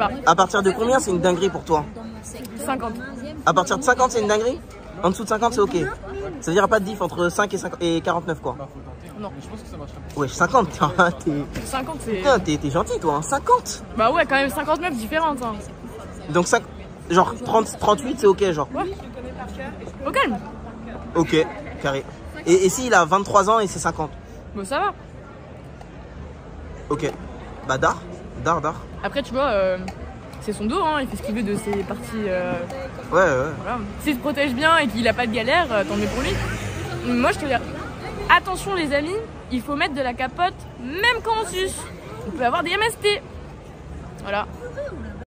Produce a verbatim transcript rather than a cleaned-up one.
pas. À partir de combien c'est une dinguerie pour toi? Cinquante. À partir de cinquante c'est une dinguerie? En dessous de cinquante c'est ok. Ça veut dire pas de diff entre cinq et cinquante et quarante-neuf quoi. Non. Je pense que ça marche. Ouais, cinquante, t'es... cinquante c'est... Putain, t'es gentil toi, hein. cinquante. Bah ouais, quand même cinquante-neuf différentes. Hein. Donc ça... Genre trente, trente-huit c'est ok genre. Ouais. Au calme. Ok, carré. Et, et si il a vingt-trois ans et c'est cinquante? Bon ça va. Ok. Bah dar, dar, dar. Après tu vois, euh, c'est son dos, hein, il fait ce qu'il veut de ses parties. Euh... Ouais, ouais. Voilà. S'il se protège bien et qu'il a pas de galère, euh, tant mieux pour lui. Moi je te dis, attention les amis, il faut mettre de la capote même quand on suce. On peut avoir des M S T. Voilà.